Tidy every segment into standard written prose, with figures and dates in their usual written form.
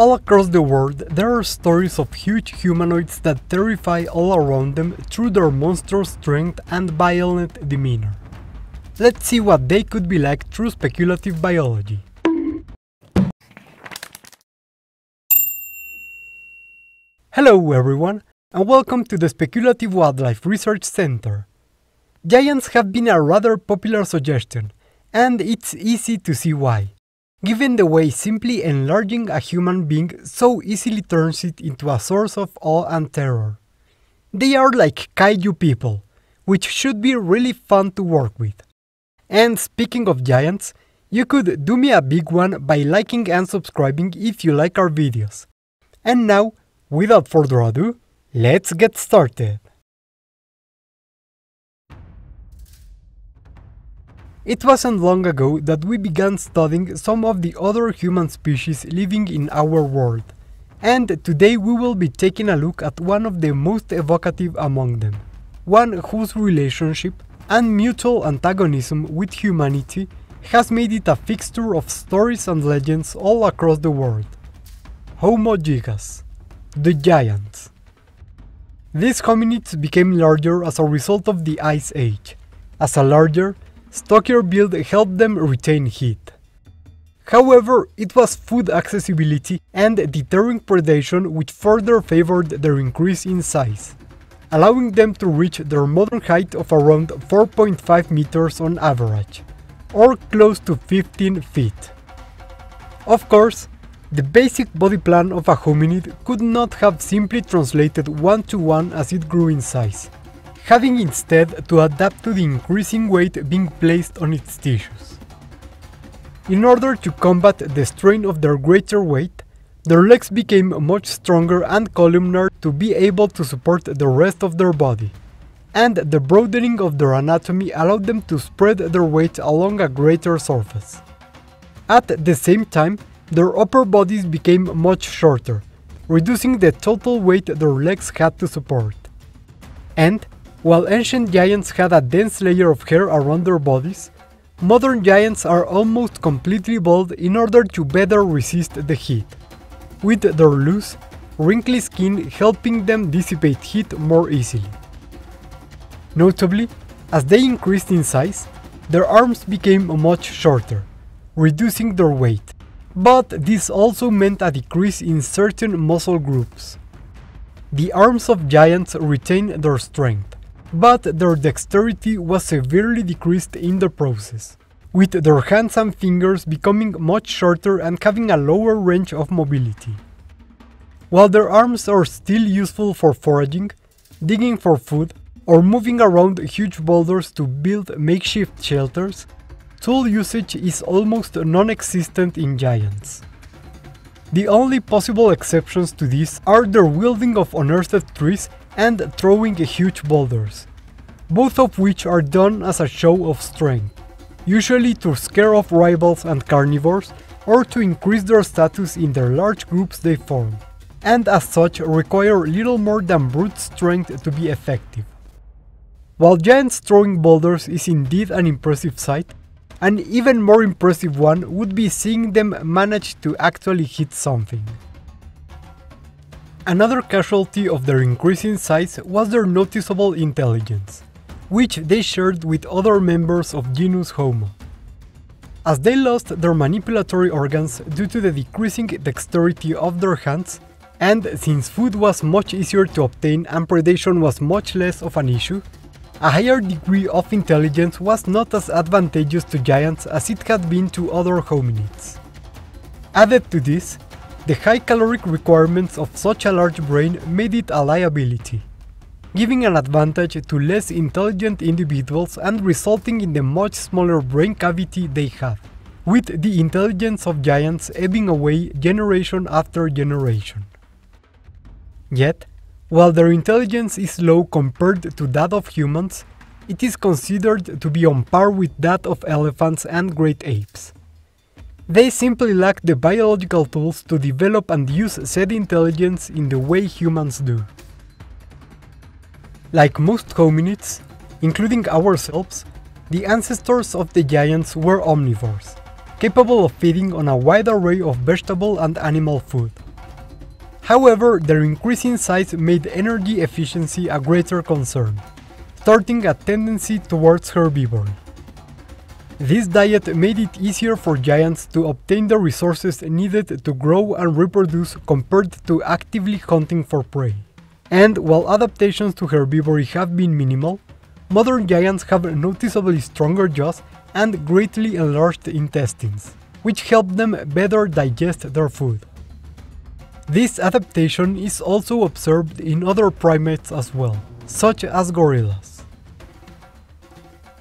All across the world, there are stories of huge humanoids that terrify all around them through their monstrous strength and violent demeanor. Let's see what they could be like through speculative biology. Hello everyone, and welcome to the Speculative Wildlife Research Center. Giants have been a rather popular suggestion, and it's easy to see why, given the way simply enlarging a human being so easily turns it into a source of awe and terror. They are like kaiju people, which should be really fun to work with. And speaking of giants, you could do me a big one by liking and subscribing if you like our videos. And now, without further ado, let's get started. It wasn't long ago that we began studying some of the other human species living in our world, and today we will be taking a look at one of the most evocative among them, one whose relationship and mutual antagonism with humanity has made it a fixture of stories and legends all across the world. Homo Gigas, the giants. These hominids became larger as a result of the Ice Age, as a larger, stockier build helped them retain heat. However, it was food accessibility and deterring predation which further favored their increase in size, allowing them to reach their modern height of around 4.5 meters on average, or close to 15 feet. Of course, the basic body plan of a hominid could not have simply translated one-to-one as it grew in size, having instead to adapt to the increasing weight being placed on its tissues. In order to combat the strain of their greater weight, their legs became much stronger and columnar to be able to support the rest of their body, and the broadening of their anatomy allowed them to spread their weight along a greater surface. At the same time, their upper bodies became much shorter, reducing the total weight their legs had to support. And while ancient giants had a dense layer of hair around their bodies, modern giants are almost completely bald in order to better resist the heat, with their loose, wrinkly skin helping them dissipate heat more easily. Notably, as they increased in size, their arms became much shorter, reducing their weight, but this also meant a decrease in certain muscle groups. The arms of giants retained their strength, but their dexterity was severely decreased in the process, with their hands and fingers becoming much shorter and having a lower range of mobility. While their arms are still useful for foraging, digging for food, or moving around huge boulders to build makeshift shelters, tool usage is almost non-existent in giants. The only possible exceptions to this are their wielding of unearthed trees and throwing huge boulders, both of which are done as a show of strength, usually to scare off rivals and carnivores or to increase their status in the large groups they form, and as such require little more than brute strength to be effective. While giants throwing boulders is indeed an impressive sight, an even more impressive one would be seeing them manage to actually hit something. Another casualty of their increase in size was their noticeable intelligence, which they shared with other members of genus Homo. As they lost their manipulatory organs due to the decreasing dexterity of their hands, and since food was much easier to obtain and predation was much less of an issue, a higher degree of intelligence was not as advantageous to giants as it had been to other hominids. Added to this, the high caloric requirements of such a large brain made it a liability, giving an advantage to less intelligent individuals and resulting in the much smaller brain cavity they had, with the intelligence of giants ebbing away generation after generation. Yet, while their intelligence is low compared to that of humans, it is considered to be on par with that of elephants and great apes. They simply lack the biological tools to develop and use said intelligence in the way humans do. Like most hominids, including ourselves, the ancestors of the giants were omnivores, capable of feeding on a wide array of vegetable and animal food, However, their increasing size made energy efficiency a greater concern, starting a tendency towards herbivory. This diet made it easier for giants to obtain the resources needed to grow and reproduce compared to actively hunting for prey. And while adaptations to herbivory have been minimal, modern giants have noticeably stronger jaws and greatly enlarged intestines, which help them better digest their food. This adaptation is also observed in other primates as well, such as gorillas.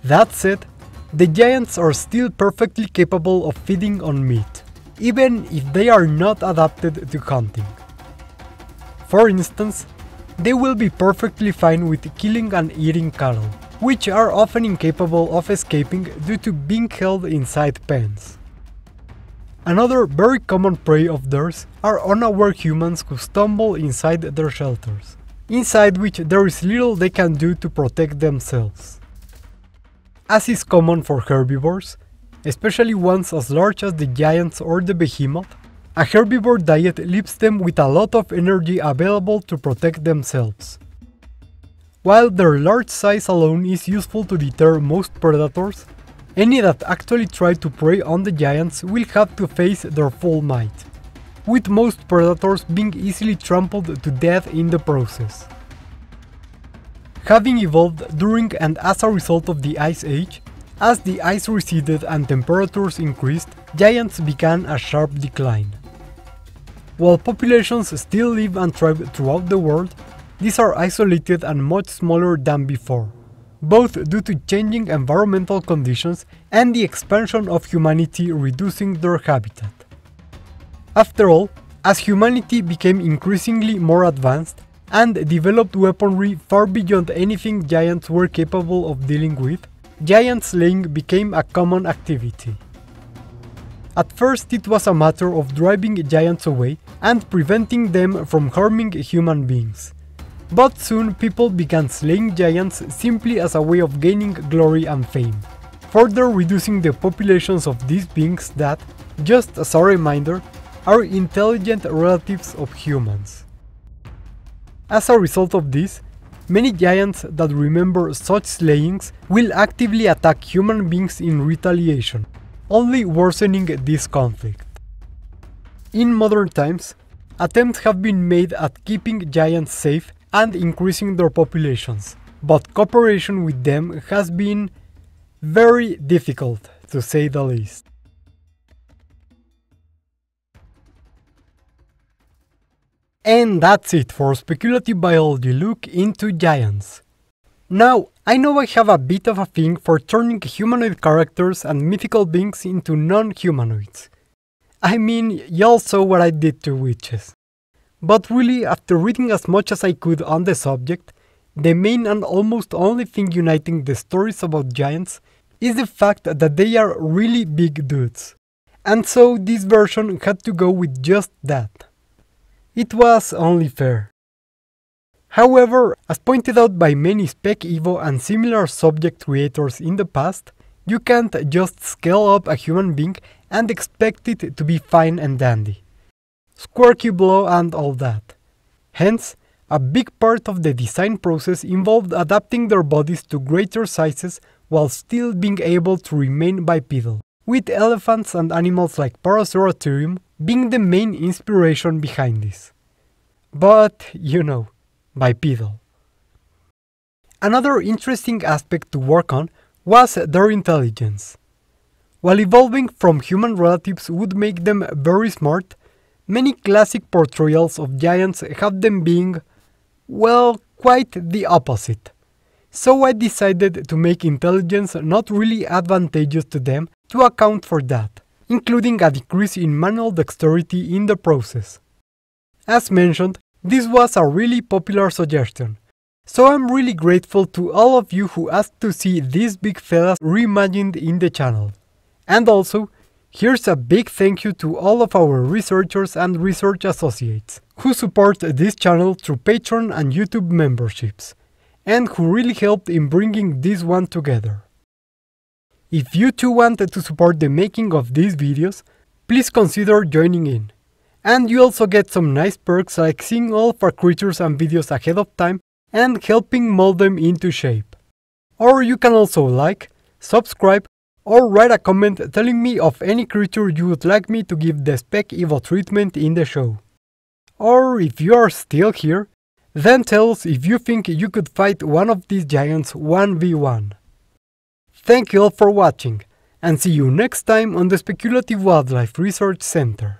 That said, the giants are still perfectly capable of feeding on meat, even if they are not adapted to hunting. For instance, they will be perfectly fine with killing and eating cattle, which are often incapable of escaping due to being held inside pens. Another very common prey of theirs are unaware humans who stumble inside their shelters, inside which there is little they can do to protect themselves. As is common for herbivores, especially ones as large as the giants or the behemoth, a herbivore diet leaves them with a lot of energy available to protect themselves. While their large size alone is useful to deter most predators, any that actually try to prey on the giants will have to face their full might, with most predators being easily trampled to death in the process. Having evolved during and as a result of the Ice Age, as the ice receded and temperatures increased, giants began a sharp decline. While populations still live and thrive throughout the world, these are isolated and much smaller than before, both due to changing environmental conditions and the expansion of humanity reducing their habitat. After all, as humanity became increasingly more advanced and developed weaponry far beyond anything giants were capable of dealing with, giant slaying became a common activity. At first, it was a matter of driving giants away and preventing them from harming human beings. But soon people began slaying giants simply as a way of gaining glory and fame, further reducing the populations of these beings that, just as a reminder, are intelligent relatives of humans. As a result of this, many giants that remember such slayings will actively attack human beings in retaliation, only worsening this conflict. In modern times, attempts have been made at keeping giants safe and increasing their populations, but cooperation with them has been very difficult, to say the least. And that's it for Speculative Biology look into giants. Now, I know I have a bit of a thing for turning humanoid characters and mythical beings into non-humanoids. I mean, y'all saw what I did to witches. But really, after reading as much as I could on the subject, the main and almost only thing uniting the stories about giants is the fact that they are really big dudes. And so this version had to go with just that. It was only fair. However, as pointed out by many SpecEvo and similar subject creators in the past, you can't just scale up a human being and expect it to be fine and dandy. Squarky blow and all that. Hence, a big part of the design process involved adapting their bodies to greater sizes while still being able to remain bipedal, with elephants and animals like Paraceratherium being the main inspiration behind this. But, you know, bipedal. Another interesting aspect to work on was their intelligence. While evolving from human relatives would make them very smart, many classic portrayals of giants have them being, well, quite the opposite. So I decided to make intelligence not really advantageous to them to account for that, including a decrease in manual dexterity in the process. As mentioned, this was a really popular suggestion, so I'm really grateful to all of you who asked to see these big fellas reimagined in the channel. And also, here's a big thank you to all of our researchers and research associates who support this channel through Patreon and YouTube memberships, and who really helped in bringing this one together. If you too wanted to support the making of these videos, please consider joining in, And you also get some nice perks like seeing all of our creatures and videos ahead of time and helping mold them into shape. Or you can also like, subscribe, or write a comment telling me of any creature you would like me to give the Spec Evo treatment in the show. Or if you are still here, then tell us if you think you could fight one of these giants 1v1. Thank you all for watching, and see you next time on the Speculative Wildlife Research Center.